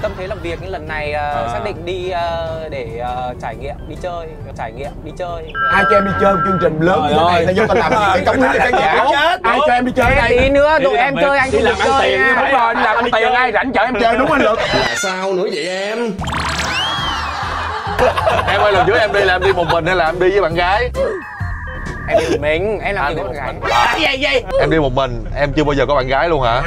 cái tâm thế làm việc. Nhưng lần này xác định đi để trải nghiệm đi chơi. Ai cho em đi chơi chương trình lớn như thế này thì do tao làm gì cống hiến cho khán giả. Ai cho em đi chơi đây tí nữa tụi em chơi anh đi làm ăn tiền. Đúng rồi, đi làm ăn tiền ai rảnh chở em chơi đúng anh Lực. Sao nữa vậy em? Em ơi, lần trước em đi là em đi một mình hay là em đi với bạn gái? Em đi một mình, em làm gì có bạn gái. Vậy em đi một mình, em chưa bao giờ có bạn gái luôn hả?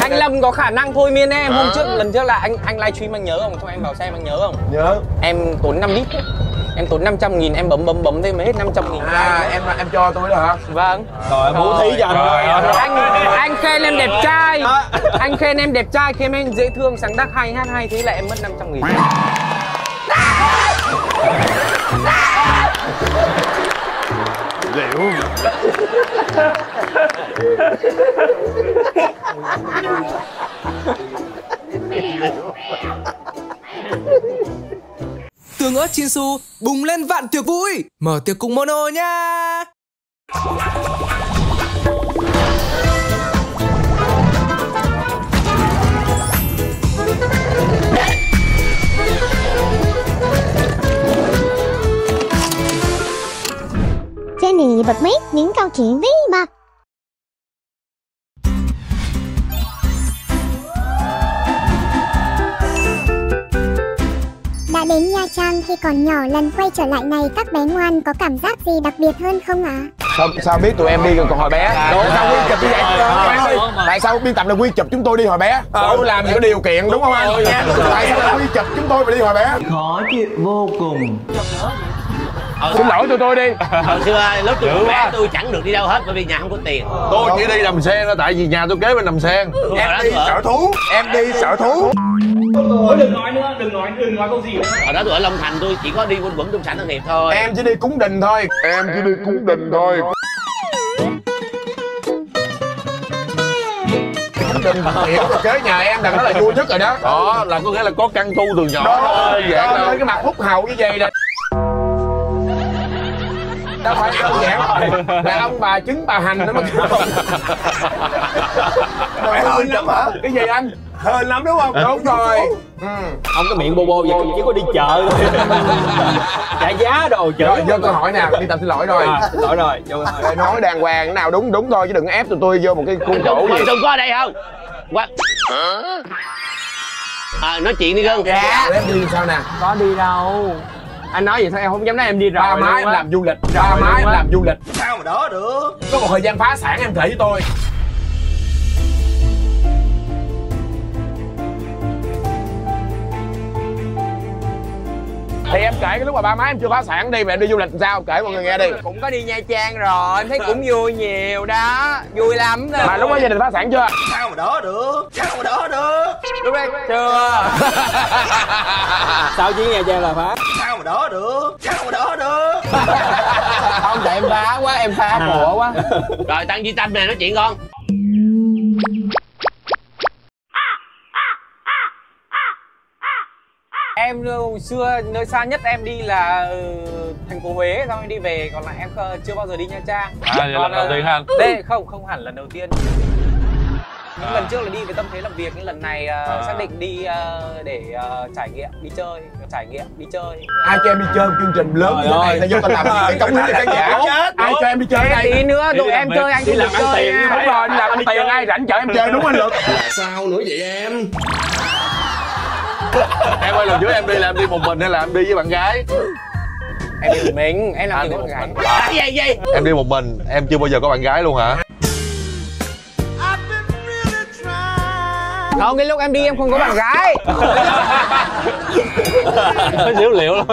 Anh Lâm có khả năng thôi miên em. Hôm trước, lần trước là anh livestream, anh nhớ không? Thôi em vào xem anh nhớ không? Nhớ. Em tốn 5 lít. Em tốn 500.000, em bấm thế mới hết 500.000. À, em cho tôi đó hả? Vâng. Trời, bố thí cho anh khen em đẹp trai. Anh khen em đẹp trai, khen em dễ thương, sáng tác hay, hát hay, thế là em mất 500.000. Liệu. Tương ớt Chin Su bùng lên vạn tiệc vui, mở tiệc cùng Mono nha. Jenny bật mít những câu chuyện bí mật. Đã đến Nha Trang khi còn nhỏ, lần quay trở lại này các bé ngoan có cảm giác gì đặc biệt hơn không ạ? Sao biết tụi em đi còn hồi bé? Đúng, sao Nguyên chụp đi vậy? Tại sao biên tập là Nguyên chụp chúng tôi đi hồi bé? Tôi làm những điều kiện đúng không anh? Tại sao là Nguyên chụp chúng tôi mà đi hồi bé? Khó chịu vô cùng. Xin lỗi tụi tôi đi. Hồi xưa lớp tôi còn bé tôi chẳng được đi đâu hết bởi vì nhà không có tiền. Tôi chỉ đi đầm sen thôi tại vì nhà tôi kế bên đầm sen. Em đi sở thú. Đừng nói câu gì nữa. Ở đó tôi ở Long Thành tôi chỉ có đi quanh quẩn trong sản thương nghiệp thôi. Em chỉ đi cúng đình thôi. Đình hiểu rồi, kế nhà em đằng đó là vui nhất rồi đó. Đó là có nghĩa là có căn tu từ nhỏ. Đó thôi cái mặt hút hầu như vậy nè. Đâu phải đơn giản rồi. Là ông bà trứng bà hành đó mà. Hên lắm hả? Cái gì anh? Hên lắm đúng không? Đúng rồi. Ông có miệng bô bô vậy chỉ có đi chợ thôi. Trả giá đồ chợ. Rồi vô câu hỏi nè, đi tập xin lỗi rồi. Lỗi rồi, vô câu hỏi. Nói đàng hoàng cái nào đúng thôi chứ đừng ép tụi tôi vô một cái khuôn khổ gì. Đừng có ở đây không? Nói chuyện đi Gân. Dạ. Em đi sao nè? Có đi đâu. Anh nói vậy sao em không dám nói em đi rồi. Ba má em làm du lịch. Sao mà đỡ được. Có một thời gian phá sản em kể với tôi. Thì em kể cái lúc mà ba má em chưa phá sản đi mà em đi du lịch sao, kể mọi người nghe đi. Cũng có đi Nha Trang rồi, em thấy cũng vui nhiều đó. Vui lắm đó. Mà lúc đó gia đình phá sản chưa? Sao mà đỡ được. Lúc đó chưa. Sao chứ Nha Trang là phá. Sao mà đỡ được. Không tại em phá quá, em phá của quá. Rồi Tăng Duy Tân nè, nói chuyện con. Em hồi xưa nơi xa nhất em đi là thành phố Huế, xong em đi về, còn lại em chưa bao giờ đi Nha Trang. Lần đầu tiên hả? Không hẳn lần đầu tiên. Lần trước là đi với tâm thế làm việc, nhưng lần này xác định đi để trải nghiệm đi chơi. Ai cho em đi chơi chương trình lớn như thế này là do tao làm gì cống hiến cho khán giả. Ai cho em đi chơi đây tí nữa tụi em chơi anh đi làm ăn tiền. Đúng rồi, đi làm ăn tiền ai rảnh chở em chơi đúng anh Lực. Sao nữa vậy em? Em ơi, lần trước em đi là em đi một mình hay là em đi với bạn gái? Em đi một mình, em làm gì có bạn gái. Em đi một mình, em chưa bao giờ có bạn gái luôn hả? Không, cái lúc em đi em không có bạn gái. Có dữ liệu lắm.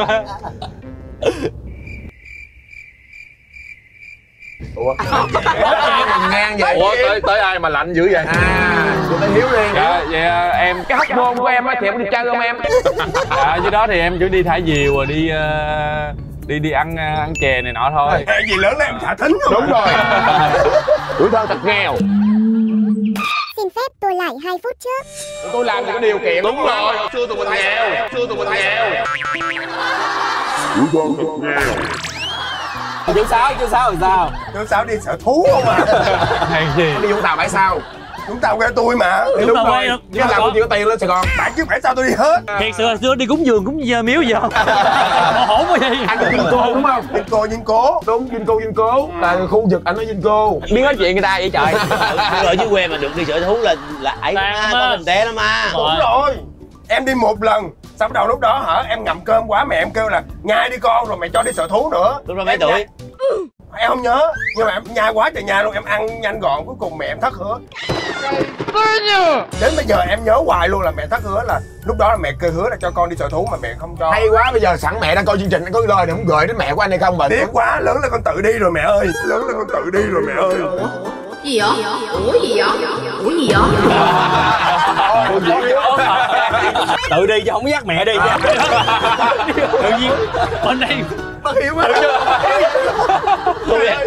Ủa? Ủa tới ai mà lạnh dữ vậy? Tới Hiếu đi. Dạ, vậy em cái hormone của em á thì em đi chơi không em? À dưới đó thì em chỉ đi thả diều rồi đi ăn chè này nọ thôi. Cái gì lớn là em thả thính rồi. Đúng rồi. Tuổi thơ thật nghèo. Xin phép tôi lại 2 phút trước. Tôi làm thì có điều kiện. Đúng rồi, xưa tụi mình nghèo. Chú Sáu thì sao? Chú Sáu đi sở thú không à? Hay gì? Đi Vũng Tàu bãi sao? Chúng tao quen tôi mà. Đúng rồi, quay được. Nhưng mà làm gì có tiền lên Sài Gòn. Tại chứ phải sao tôi đi hết. Thiệt sự hồi xưa đi cúng giường cúng giờ miếu giờ. Hổn cái gì. Anh Vinh Cô đúng không? Vinh Cô Vinh Cố. Đúng, Vinh Cô Vinh Cố. Là khu vực anh nói Vinh Cô. Biết nói chuyện người ta vậy trời. Ở dưới quê mà được đi sở thú là ấy có mình té lắm ma. Đúng rồi. Em đi một lần. Sau bắt đầu lúc đó hả, em ngậm cơm quá mẹ em kêu là nhai đi con rồi mày cho đi sở thú nữa. Lúc đó mấy tuổi? Em không nhớ, nhưng mà em nhai quá trời nhai luôn, em ăn nhanh gọn, cuối cùng mẹ em thất hứa. Đến bây giờ em nhớ hoài luôn là mẹ thất hứa là lúc đó là mẹ kêu hứa là cho con đi sở thú mà mẹ không cho. Hay quá, bây giờ sẵn mẹ đang coi chương trình, đang có lời này không gửi đến mẹ của anh hay không mình. Tiếc quá, lớn là con tự đi rồi mẹ ơi. Lớn là con tự đi rồi mẹ ơi. Gì vậy? Ủa gì vậy? Ủa gì vậy? Tự đi chứ không dắt mẹ đi. Tự nhiên bên đây bất hiểu quá.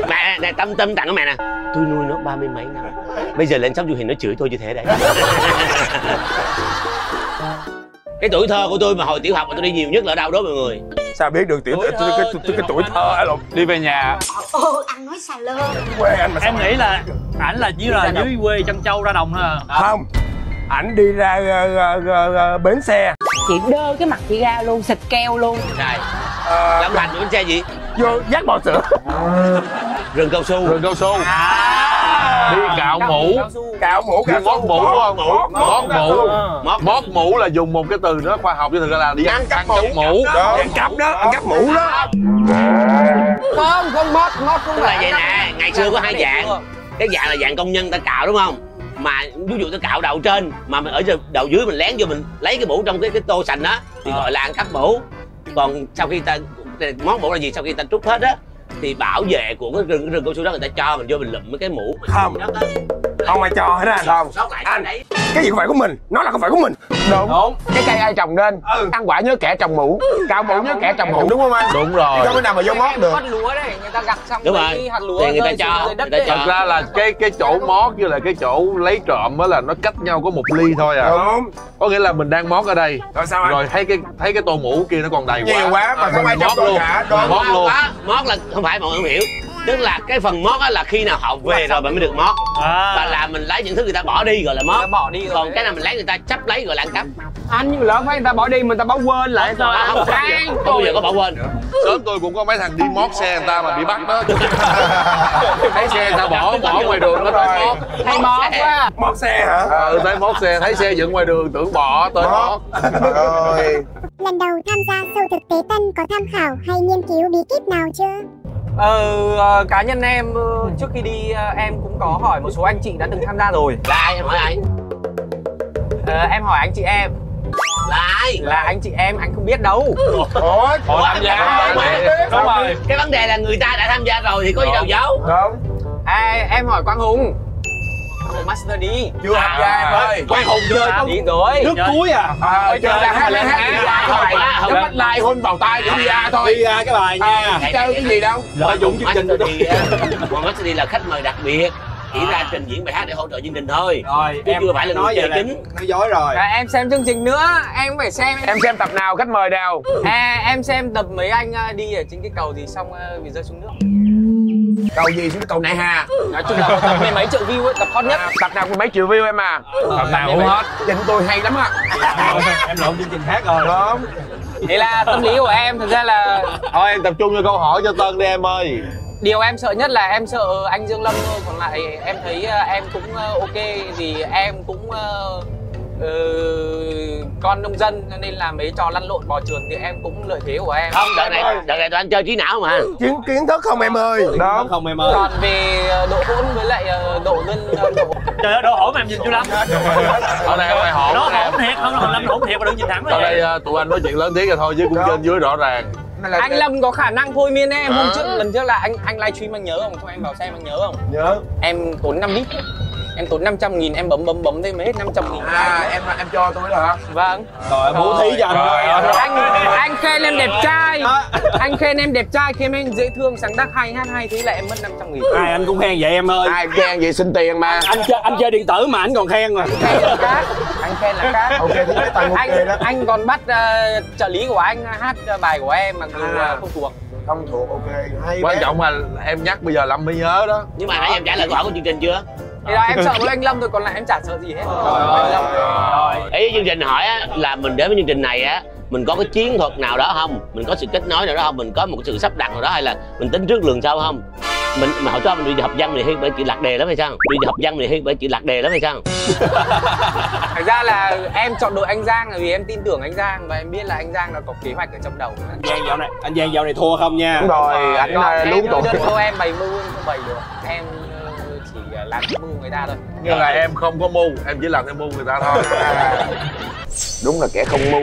Mẹ này Tâm Tâm tặng cho mẹ nè. Tôi nuôi nó 30 mấy năm. Bây giờ lên sóng truyền hình nó chửi tôi như thế đấy. Cái tuổi thơ của tôi mà hồi tiểu học mà tôi đi nhiều nhất là ở đâu đó mọi người. Sao biết được tiểu cái tuổi thơ ấy lộn. Đi về nhà. Ô anh nói xà lơ. Quê anh mà. Em nghĩ là ảnh là như là dưới quê Trân Châu ra đồng thôi. Không. Ảnh đi ra bến xe. Chị đơ cái mặt chị ra luôn, xịt keo luôn. Trời. Làm lành bến xe gì? Vô dắt bò sữa. Rừng cao su. Rừng cao su. Đi cạo mũ. Cạo mũ, cạo mũ, mũ không? Mót mũ. Mót mũ là dùng một cái từ nó khoa học chứ thực ra là đi ăn cắp mũ. Ăn cắp đó, ăn cắp mũ đó. Không mót, mót cũng là vậy nè. Ngày xưa có hai dạng. Cái dạng là dạng công nhân ta cạo đúng không? Mà ví dụ ta cạo đầu trên mà mình ở đầu dưới mình lén vô mình lấy cái mũ trong cái tô sành đó thì gọi là ăn cắp mũ. Còn sau khi ta mót mũ là gì? Sau khi ta trút hết á thì bảo vệ của cái rừng cao su đó người ta cho mình vô mình lụm mấy cái mũ. Không, không ai cho hết á anh. Không anh, cái gì không phải của mình nó là không phải của mình. Đúng. Cái cây ai trồng nên. Ăn quả nhớ kẻ trồng mũ, cạo mũ nhớ kẻ trồng mũ, đúng không anh? Đúng rồi. Không thể nào mà vô mót được. Hạt lúa đấy, người ta gặt xong đi hạt lúa thì người ta cho. Thật ra là cái chỗ mót với là cái chỗ lấy trộm á là nó cách nhau có 1 ly thôi à. Đúng. Có nghĩa là mình đang mót ở đây rồi sao rồi thấy cái tô mũ kia nó còn đầy quá. Nhiều quá mà không ai cho luôn. Mót luôn. Mót là không phải mọi người không hiểu. Tức là cái phần mót á là khi nào họ về rồi mình mới được mót. Và là mình lấy những thứ người ta bỏ đi gọi là mót. Còn cái nào mình lấy người ta chấp lấy gọi là ăn cắp. Anh nhưng lỡ phải người ta bỏ đi mình ta bỏ quên lại rồi. Không phải, tôi bây giờ có bỏ quên. Sớm tôi cũng có mấy thằng đi mót xe người ta mà bị bắt đó. Thấy xe người ta bỏ ngoài đường nó rồi. Hay mót quá. Mót xe hả? Ừ, thấy mót xe, thấy xe dựng ngoài đường tưởng bỏ tới mót. Lần đầu tham gia show thực tế Tân có tham khảo hay nghiên cứu bí kíp nào chưa? Cá nhân em trước khi đi em cũng có hỏi một số anh chị đã từng tham gia rồi. Là ai? Em hỏi ai? Em hỏi anh chị em. Là ai? Là anh chị em, anh không biết đâu. Ủa, tham gia không rồi. Cái vấn đề là người ta đã tham gia rồi thì có gì đâu giấu. Không. Em hỏi Quang Hùng. Master đi. Chưa tham gia em ơi. Quang Hùng chơi đi rồi. Nước cuối à? Bây giờ đang hát lên hát đi ra thôi. Nó bắt lai hôn vào tay đi ra thôi. Đi ra cái bài nha. Chơi cái gì đâu. Lợi dụng chương trình đi. Còn Master đi là khách mời đặc biệt. Chỉ ra trình diễn bài hát để hỗ trợ chương trình thôi. Rồi, em chưa phải là nói về chính. Nói dối rồi. Em xem chương trình nữa, em phải xem. Em xem tập nào, khách mời nào? Em xem tập mấy anh đi ở trên cái cầu gì xong bị rơi xuống nước. Cầu gì xuống cầu Nại Hà. Nói chung là tập mấy triệu view ấy, tập hot nhất. Tập nào cũng mấy triệu view em à. Tập nào cũng hot. Trình tôi hay lắm ạ. Em lộn chương trình khác rồi. Đúng. Vậy là tâm lý của em thực ra là thôi em tập trung cho câu hỏi cho Tân đi em ơi. Điều em sợ nhất là em sợ anh Dương Lâm thôi. Còn lại em thấy em cũng ok. Vì em cũng con nông dân nên là mấy trò lăn lộn bò trườn thì em cũng lợi thế của em. Không, đợt này tụi anh chơi trí não mà. Kiến thức không em ơi. Đó không em ơi. Còn về độ hỗn với lại độ dân độ... Trời ơi, độ hỗn mà em nhìn chưa lắm. Ở đây ngoài hỗn. Nó hỗn thiệt, không Lâm hỗn thiệt mà đừng nhìn thẳng. Ở đây tụi anh nói chuyện lớn tiếng rồi thôi chứ cũng trên dưới rõ ràng. Anh Lâm có khả năng thôi miên em. Hôm trước lần trước là anh livestream anh nhớ không? Thôi em vào xem anh nhớ không? Nhớ. Em tốn 5 lít. Em tốn 500.000 em bấm thế mới hết 500.000. À em cho tôi hả? Vâng. Rồi bố thí cho anh khen em đẹp trai. Anh khen em đẹp trai khen em dễ thương sáng tác hay hát hay thế là em mất 500.000. Ai anh cũng khen vậy em ơi. Ai khen vậy xin tiền mà. Anh chơi điện tử mà anh còn khen mà. Anh khen là khác. Ok thế cái tầng ok đó. Anh còn bắt trợ lý của anh hát bài của em mặc dù không thuộc. Không thuộc ok. Hay. Quan trọng là em nhắc bây giờ Lâm mới nhớ đó. Nhưng mà nãy em trả lời câu hỏi của chương trình chưa? Thì đó, em sợ với anh Lâm thôi, còn lại em chả sợ gì hết. Rồi. Ý chương trình hỏi á, là mình đến với chương trình này á, mình có cái chiến thuật nào đó không? Mình có sự kết nối nào đó không? Mình có một sự sắp đặt nào đó, hay là mình tính trước lường sau không? Mình mà họ cho mình đi học văn thì hay bởi chị lạc đề lắm hay sao? Đi học văn thì hay bởi chị lạc đề lắm hay sao? Thật ra là em chọn đội anh Giang là vì em tin tưởng anh Giang, và em biết là anh Giang là có kế hoạch ở trong đầu. Anh Giang dạo này thua không nha. Đúng rồi, anh đúng rồi. Thôi em bày mưu không bày được. Em chỉ làm cái mưu người ta thôi. Nhưng là em không có mưu, em chỉ làm cái mưu người ta thôi. Đúng là kẻ không mưu.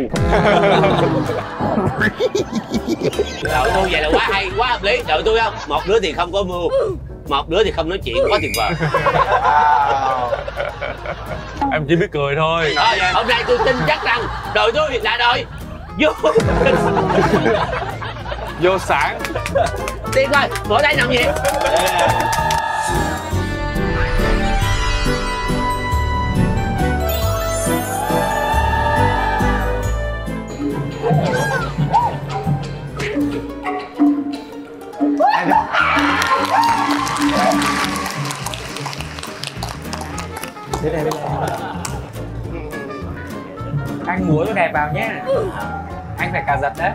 Đội mưu vậy là quá hay, quá hợp lý. Đội tôi không, một đứa thì không có mưu, một đứa thì không nói chuyện, quá tuyệt vời. Em chỉ biết cười thôi. Hôm nay tôi tin chắc rằng đội tôi là đội vô sản. Tiên ơi, bữa đây làm gì? Thế này, anh muối nó đẹp vào nhé. Anh phải cà giật đấy.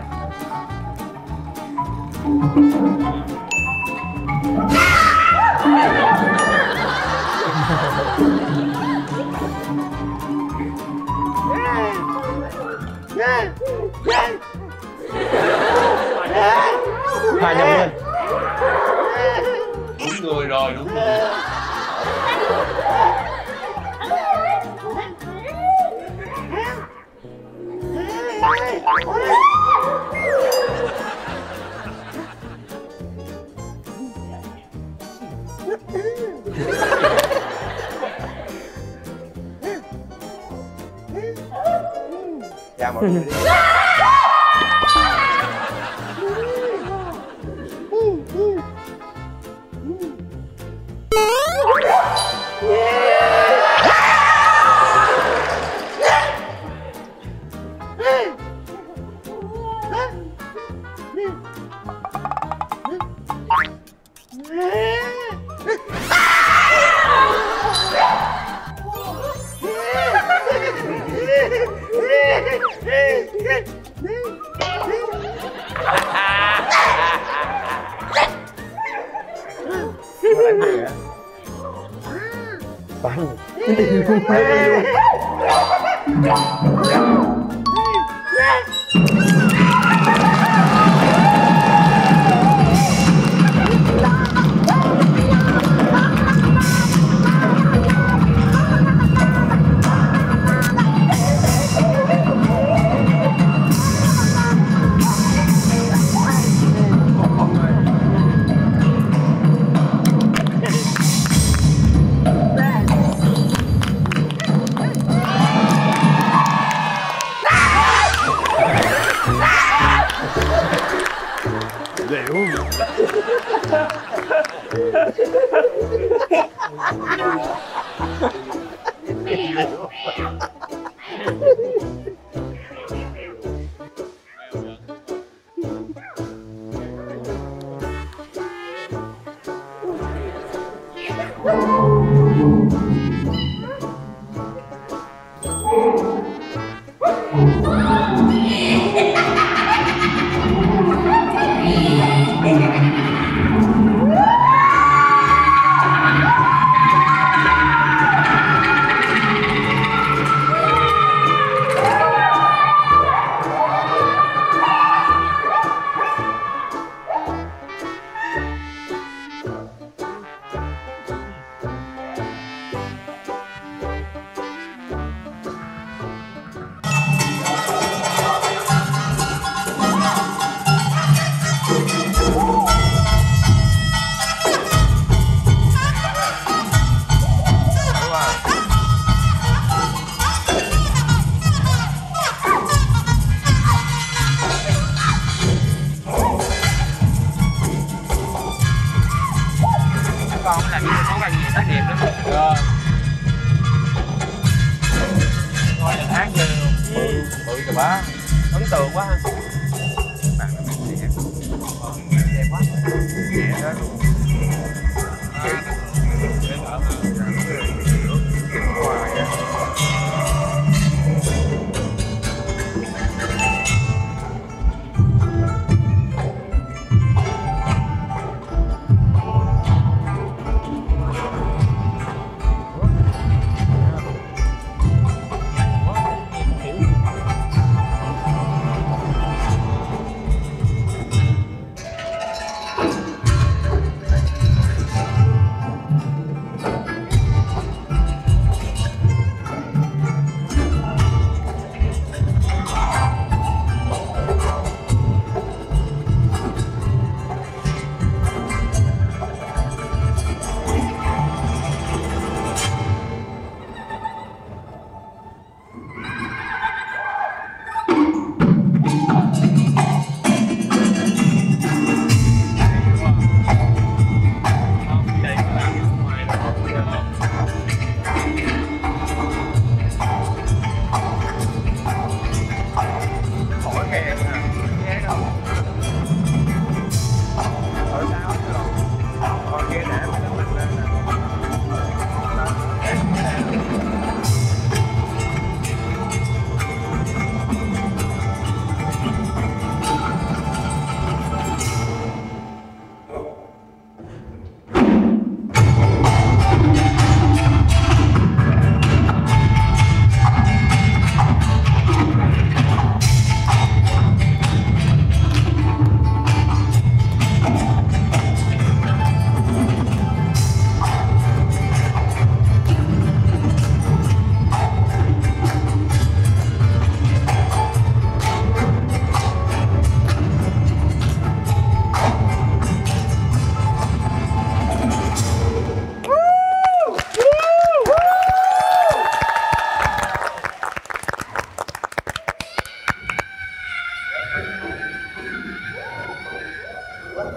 Hòa nhập luôn. Đúng người rồi, đúng người. Dạ mọi người. Đẹp quá. Nhẹ đó luôn. Ôm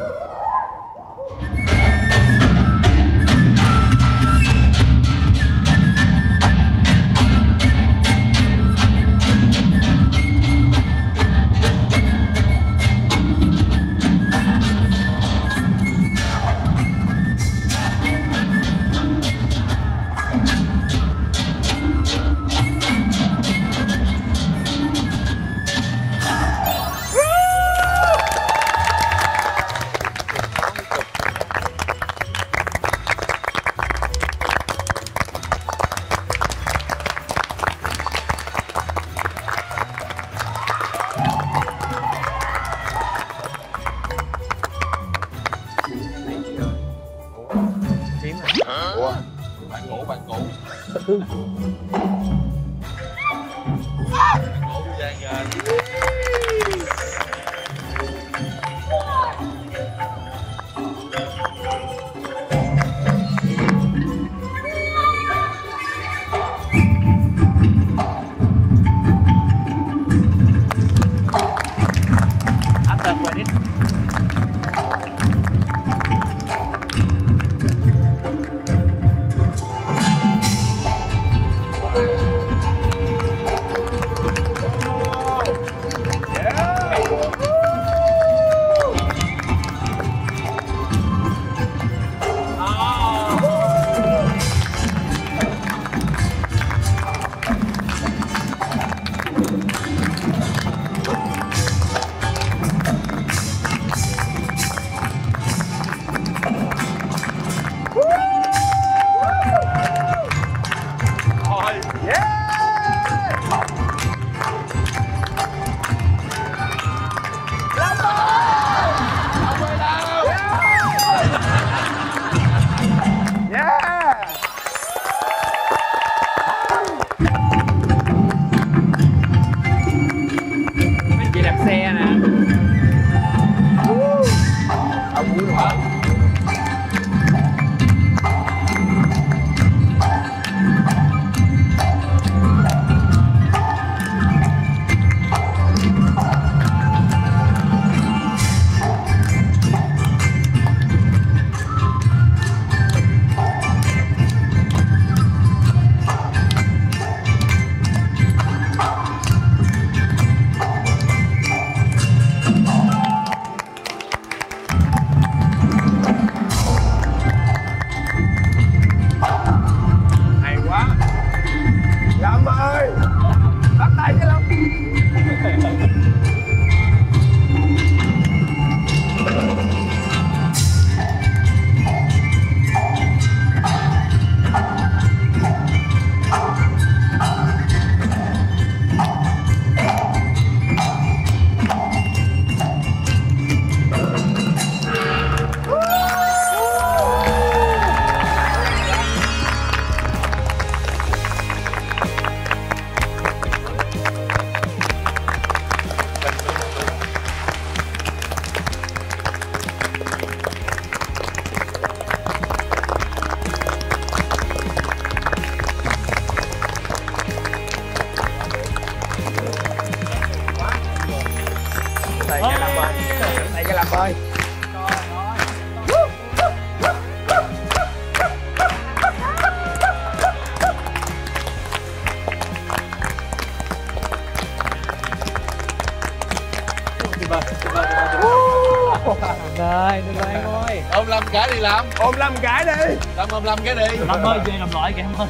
5 cái đi. Lâm ơi, về làm loại kìa em ơi.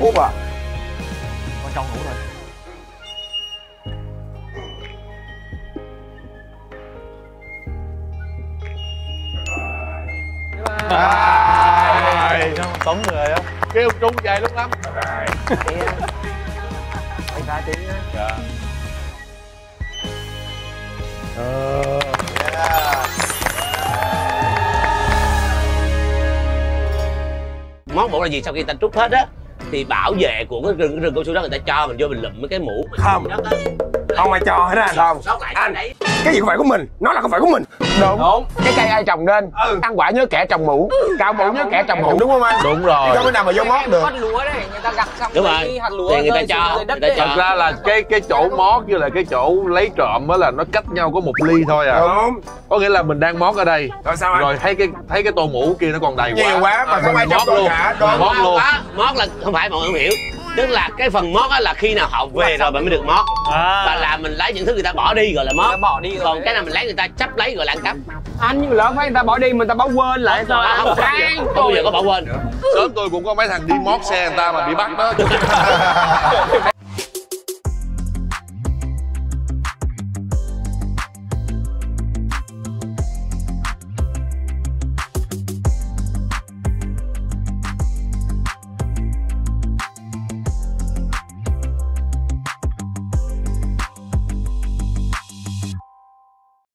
Úp à? Con trong ngủ rồi. Bye. Tống người á. Kêu trung về lúc lắm. Bye. Bye ba tí á. Dạ. Món bộ là gì sau khi ta trút hết á thì bảo vệ của cái rừng cao su đó người ta cho mình vô mình lụm mấy cái mũ mình không đó. Không ai cho hết á không? Anh, cái gì không phải của mình, nó là không phải của mình. Đúng. Cái cây ai trồng nên, ăn quả nhớ kẻ trồng mũ, cạo mũ nhớ kẻ trồng mũ, đúng không anh? Đúng rồi. Chứ không thể nào mà vô mót được. Hạt lúa đấy, người ta gặt xong cái hạt lúa người ta cho. Thật ra là cái chỗ mót với là cái chỗ lấy trộm á là nó cách nhau có 1 ly thôi à. Đúng. Có nghĩa là mình đang mót ở đây. Rồi sao anh? Rồi thấy cái tô mũ kia nó còn đầy quá. Nhiều quá mà không ai mót luôn. Mót luôn. Mót là không phải mọi người hiểu. Tức là cái phần mót á là khi nào họ về rồi mình mới được mót. Và là mình lấy những thứ người ta bỏ đi gọi là mót. Còn cái nào mình lấy người ta chấp lấy gọi là ăn cắp. Anh nhưng mà lỡ phải người ta bỏ đi mình ta bỏ quên lại sao anh? Không phải, tôi giờ có bỏ quên. Sớm tôi cũng có mấy thằng đi mót xe người ta mà bị bắt đó.